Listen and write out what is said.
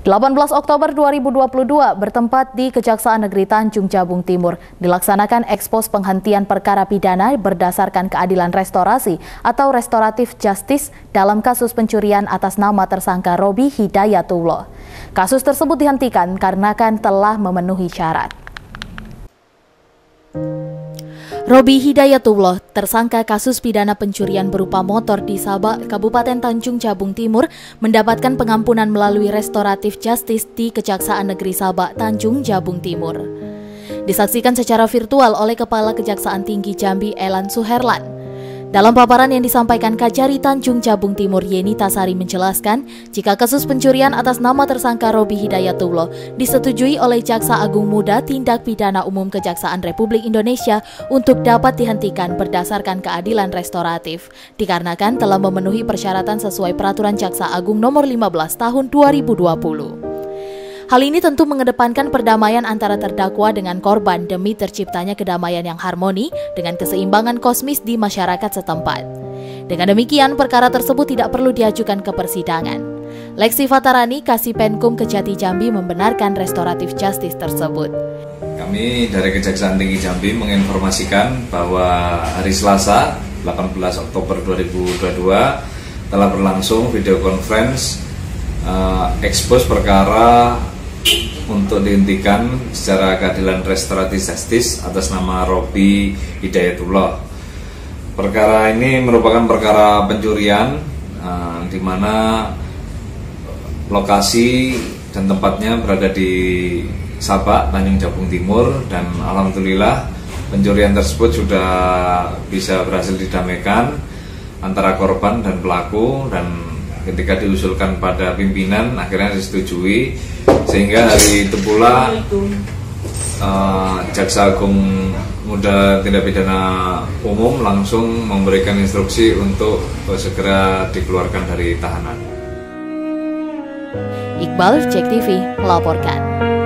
18 Oktober 2022 bertempat di Kejaksaan Negeri Tanjung Jabung Timur dilaksanakan ekspos penghentian perkara pidana berdasarkan keadilan restorasi atau restorative justice dalam kasus pencurian atas nama tersangka Robi Hidayatullah. Kasus tersebut dihentikan karena telah memenuhi syarat. Robi Hidayatullah, tersangka kasus pidana pencurian berupa motor di Sabak, Kabupaten Tanjung Jabung Timur, mendapatkan pengampunan melalui restoratif justice di Kejaksaan Negeri Sabak, Tanjung Jabung Timur. Disaksikan secara virtual oleh Kepala Kejaksaan Tinggi Jambi Elan Suherlan. Dalam paparan yang disampaikan Kajari Tanjung Jabung Timur Yeni Tasari menjelaskan, jika kasus pencurian atas nama tersangka Robi Hidayatullah disetujui oleh Jaksa Agung Muda Tindak Pidana Umum Kejaksaan Republik Indonesia untuk dapat dihentikan berdasarkan keadilan restoratif, dikarenakan telah memenuhi persyaratan sesuai Peraturan Jaksa Agung Nomor 15 Tahun 2020. Hal ini tentu mengedepankan perdamaian antara terdakwa dengan korban demi terciptanya kedamaian yang harmoni dengan keseimbangan kosmis di masyarakat setempat. Dengan demikian, perkara tersebut tidak perlu diajukan ke persidangan. Lexi Fatarani, Kasipenkum Kejati Jambi, membenarkan restoratif justice tersebut. Kami dari Kejaksaan Tinggi Jambi menginformasikan bahwa hari Selasa 18 Oktober 2022 telah berlangsung video conference ekspos perkara untuk dihentikan secara keadilan restoratif justice atas nama Robi Hidayatullah. Perkara ini merupakan perkara pencurian di mana lokasi dan tempatnya berada di Sabak, Tanjung Jabung Timur, dan alhamdulillah pencurian tersebut sudah bisa berhasil didamaikan antara korban dan pelaku, dan ketika diusulkan pada pimpinan akhirnya disetujui, sehingga hari itu pula Jaksa Agung Muda Tindak Pidana Umum langsung memberikan instruksi untuk segera dikeluarkan dari tahanan. Iqbal, JEK TV melaporkan.